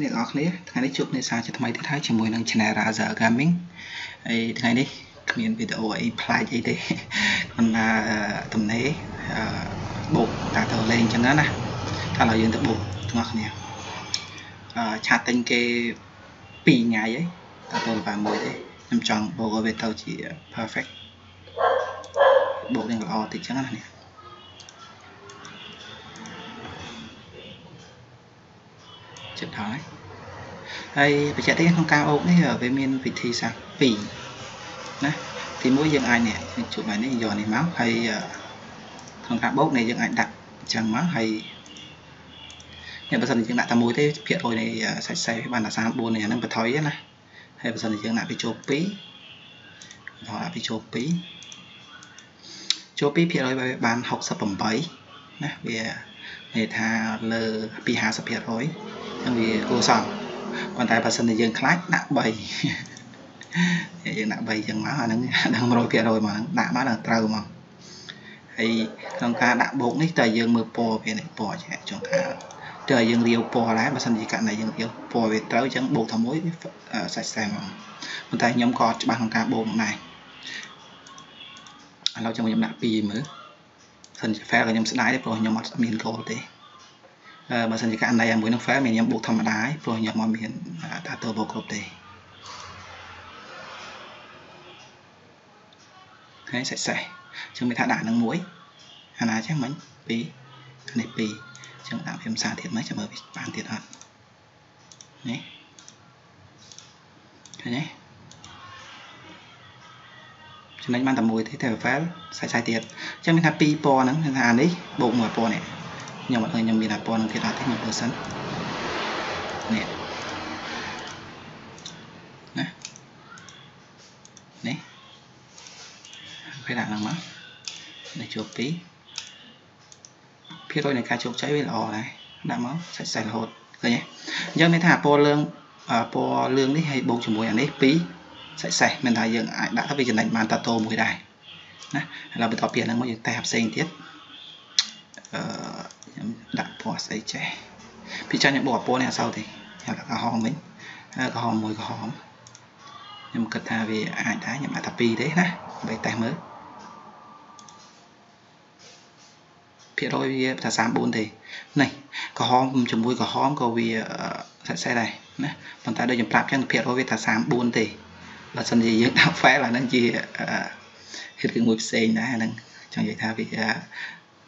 Hãy subscribe cho kênh Ghiền Mì Gõ để không bỏ lỡ những video hấp dẫn. Chụp đó đấy. Đây, phải chạy tới không cao ốp đấy ở với miền vị thì sao vì đấy thì mỗi dân ai nè chụp này nó giò này máu hay không cao bốc này dân ai đặt chẳng máu hay nhà bây giờ thì lại ta mối thế phiền hồi này sạch sẽ bàn là sao buồn này nó bật thói này hay bây giờ thì lại bị chụp pí họ lại bị chụp pí phiền rồi bàn học sập bẩm bấy nè về để thà lờ bị hạ sập phiền rồi vì cô sòng còn tại bà sinh thì dân khái nặng bầy dân nặng bầy dân má là đang rồi kia rồi mà nặng má là trâu mà thì trong ca nặng bột nít trời dân mưa po về này po chứ trong ca trời dân liều po lá bà sinh thì cạnh này dân liều po về trâu chẳng bột thầm muối sạch sẽ mà còn tại nhóm cọt bằng ca bột này lâu trong nhóm nặng bì mới sinh phê là nhóm sẽ đái để rồi nhóm mất miền cô thì bà sinh cái này em muốn nó phá mình em buộc thầm đái rồi nhập mọi miền ta từ bộ cột đi thấy sạch sẽ chúng mình thả đạn nâng muối anh ấy chắc mấy pí này pí chúng ta phim xa thiệt mấy cho mời bạn thiệt hơn đấy thấy đấy cho nên bạn tầm muối thấy thầy phá sạch sai thiệt cho mình thả pí po nắng thằng đấy bộ mùa po này nhưng mọi người nhầm mình là bọn người ta thích một bữa sẵn nè nè nè phải đạn lắm để chụp tí phía đôi này ca chụp cháy với lò này đạn máu sạch sạch hột rồi nhé giờ mới thả po lương đi hay bột chủ mùi ảnh đấy phí sạch sạch mình thấy dường đã thấp về trường đánh bàn tà tô mùi đài là bởi tỏ biển là một tài hợp sinh tiết đặt bỏ xây trẻ vì cho những bỏ bố này sau thì là cả hòm ấy cả hòm mùi cả hòm nhưng mà cực thà vì ai đã nhận lại tập đi đấy nè bày tay mới phía đôi là sáng bốn thì này có hòm chùm mùi có hòm có vì xe này nè còn ta đây dùng tạp chân phía đôi với ta sáng bốn thì là sân gì dưỡng đạo phá là nâng gì hết cái mùi xe đã nâng chẳng vậy thà vì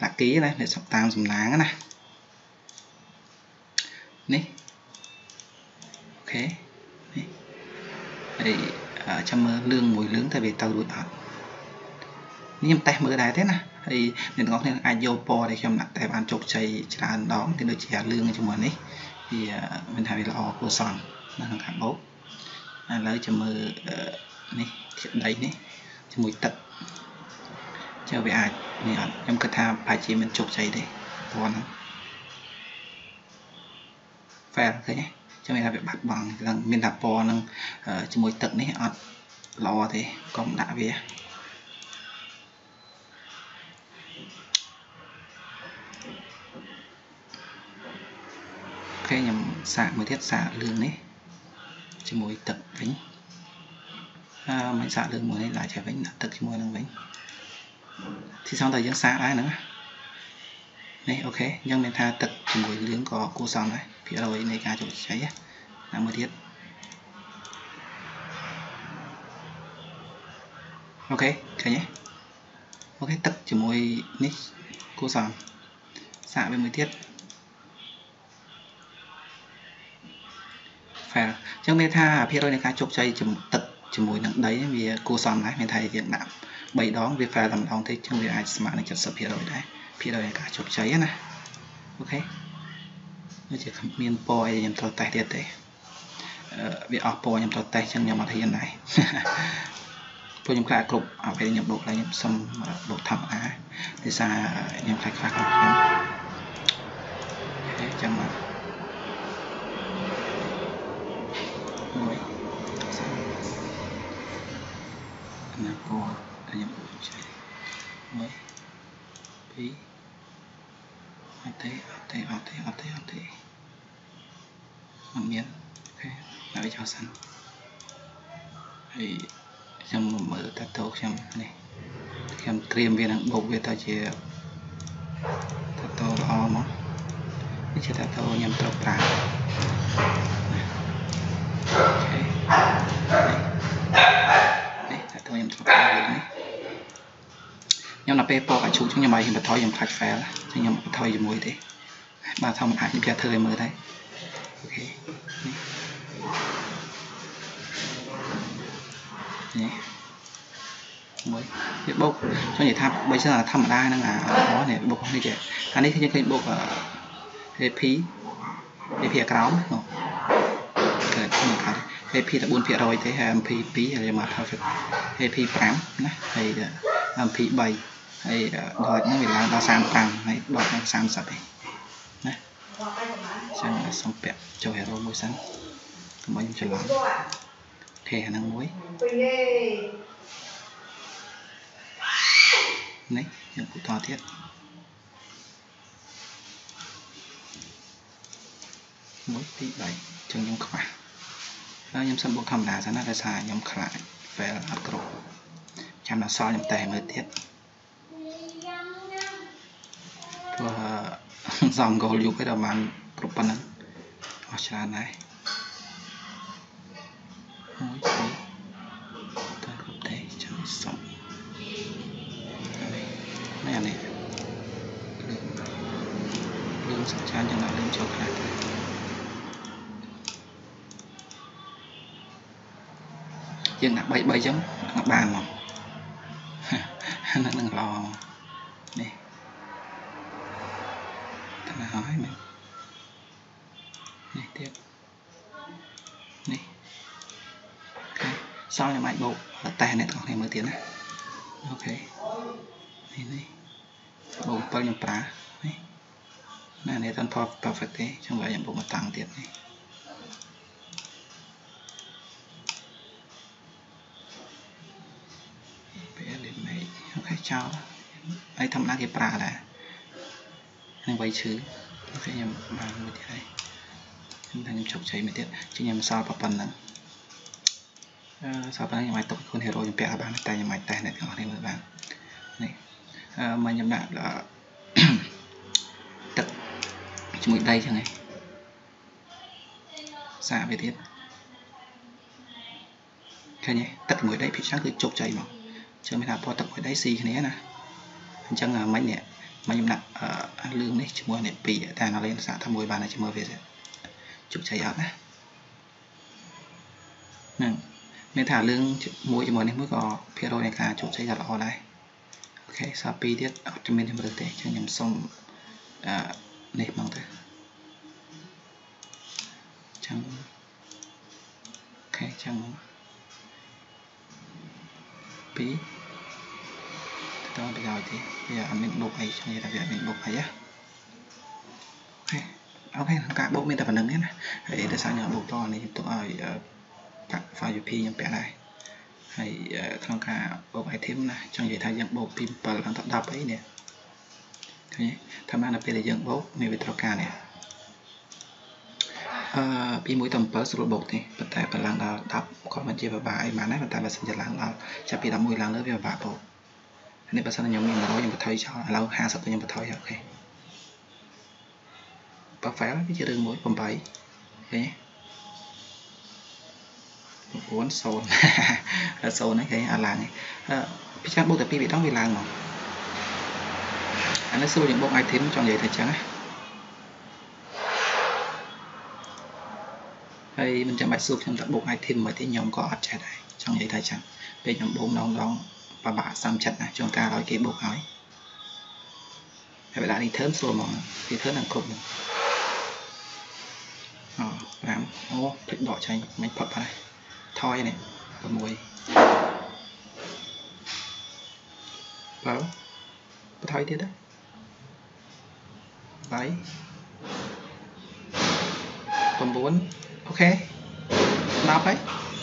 là ký này để sọc tam dùng láng này nè ok nè để cho mơ lương mùi lướng tại vì tao đuổi thật nhưng tay mơ đài thế này thì nên có nên ai vô po để cho mặt tay bàn chụp chạy là đón thì được trẻ lương cho mình ấy thì mình thấy là của sòn là thằng kháng bố lấy cho mơ nè thiện đấy nè cho mùi tật cho về ai nè em cứ tham phải chỉ mình chụp chạy đi còn phải thế nhé cho mình là việc bắt bằng rằng mình là po nâng cho mỗi tận đấy ăn lò thì cũng đã về cái nhầm xả mới thiết xả lương đấy cho mỗi tận vĩnh mình xả lương mới lại trở vĩnh là tận cho mỗi lương vĩnh thì xong thời gian xa đấy nữa này ok nhưng mình tha tật chỉ mùi lướng có cô xong đấy phía rồi này cá chỗ cháy là mới thiết ok thế nhé ok tật chỉ mùi nick cô xong xạ với mới thiết phải nhưng mình tha phía rồi này cá chụp cháy chùm tật chỉ mùi nặng đấy vì cô xong đấy mình thấy hiện nặng bày đón việc phải làm đón thấy trong việc ai mà này chặt sập phía rồi đấy phía rồi cả chụp cháy này ok nó chỉ cần miền poi nhầm tọt tay tiệt đấy việc ở poi nhầm tọt tay chân nhầm mặt hiện này poi nhầm khai cục ở đây nhầm độ là nhầm sầm độ thẳng á thì xa nhầm khai khai không chân mặt là poi nhầm cháy mới phí thế một miếng. Ok, nói cho sẵn thì xem một mở ta tốt xem này xem trim viên hàng bột về ta chia ta tô lo món cái chia ta tô nhằm trộn lại. Ok này ta tô nhằm trộn lại này nhằm là pe po cả chú trong nhà máy thì mà thôi nhằm khạch phè là trong nhà máy thôi gì muối thế bà thông ảnh bây giờ thời mới đấy. Ok này mới để bốc cho nhỉ thăm bây giờ là thăm ở đây đang là khó để bốc không đi kìa anh ấy thì những cái bốc ở phí cáo không cái thằng phí là buôn phí rồi thế hàm phí phí là mà thao phí phí phám này hay hàm phí bày hay đòi nó bị làm đa sàn phẳng hay đòi nó sàn sập này xem là xong đẹp cho hệ rồi môi sáng cảm ơn trời lắm thề năng muối này những cụ thò thiết muối bị đẩy trong nhóm khỏa đó nhóm sân bộ thầm đá ra là xài nhóm khả lại về là hạt cổ chăm là so nhóm tè mới thiết và dòng gồm dụng cái đầu bàn cổ bắn ở trà này muối bị ta cổ tế chẳng sống này này lương sẵn chán cho nó lương cho khác nhưng là bay bay giống nó bàn mà nó đừng lo này thật là hỏi mình này tiếp này okay. Sau này mạnh bộ là tay này còn này mới tiến này ok này này bộ bao nhiêu phá này là này toàn pop perfect thế trong vậy bộ một tầng tiếp này bé đến này ok chào ấy thầm lá cái phá là anh quay chứ ok nhầm mà người thì đây chúng ta nhầm chọc cháy mới tiếp chứ nhầm sao pop phần lắm sao bạn nhầm máy tóc con hero nhầm bé bạn tay nhầm máy tay này còn đây mới bạn này mà nhầm đạn là tập mũi đây chẳng này xa về thiết thế nhé tập mũi đây phía sáng cứ chụp chạy mà chứ mới là po tập mũi đây xì thế nè chẳng là mấy nhẹ mà nhầm đạn ăn lương đấy chứ mua này bị ta nó lên xã thăm mùi bàn này chứ mơ về chụp chạy ớt á nè nên thả lương mũi cho mùi này mới có phía đôi này là chụp chạy giặt ở đây. Ok, sau khi tiết ở trong mình được để cho nhầm xong nếp bằng thế chẳng ok chẳng bí tôi bây giờ thì bây giờ mình buộc ấy cho người đặc biệt mình buộc ấy á ok ok cả bộ mình tập phản ứng hết này để tại sao nhờ buộc to này tôi ở các file UP nhầm bẻ này hay thằng cả bộ bài thêm này trong vậy thay dựng bộ pin và làm tập đọc ấy nè thế tham ăn là về để dựng bộ này về thao cả nè pin mũi tầm bớt sụt bộ thì bật tại bật lăng đào đọc còn mình chơi vào bài mà nãy bật tại bật sinh nhật lăng đào chả bị đọc mùi lăng nữa về vào bộ nên bật sang nhóm mình nói nhưng mà thôi cho lâu ha sập tôi nhưng mà thôi ok bật phá cái chữ đường mũi vòng bảy thế cuốn sồn là sồn đấy cái à làng ấy phía trước bộ tập bị đóng vì làng mà anh đã sưu những bộ ai thêm trong vậy thật trắng hay mình chẳng bạch sưu trong tập bộ ai thêm mới thấy nhóm có ớt trái đấy trong vậy thật trắng về nhóm bốn đóng và bà xăm chặt này chúng ta nói cái bộ ấy phải là đi thớm sồn mà thì thớm là cục làm ô thích đỏ chanh mình phật vào đây thôi này và mùi vào thôi tiếp đấy đấy còn bốn ok đạp ấy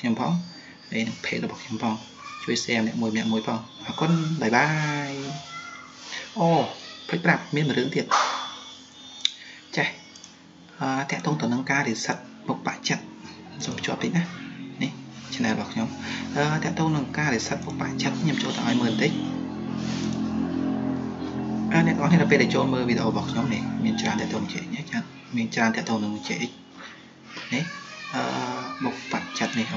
្ញុំផង ប្រាប់មានរឿងទៀតចាអតតងតនឹងការរិស័តបុកបាក់ចិត្តសំចប់តិចណានេះ แล้วก็อริสัตบกปัจจัตนี่เวียนี่ ក្នុងការរស័តបកបច្ច័តនេះអ្នកអាចយើងដាក់សខោចូលហើយចេញរូបបក นั่นไงจะพูดอันนั้นมีแต่ปนนึงให้มีในแชทสู้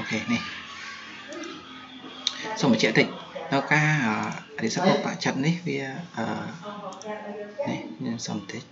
ខ្ញុំច្រើនហើយខ្ញុំបាន reply ច្រើនដែរហើយនៅសួរសំណួរបានដែរឥឡូវខ្ញុំបង្ហាញក្នុងវីដេអូហ្នឹងអូខេមានតែប៉ុណ្្នឹងទេអរគុណបាយបាយ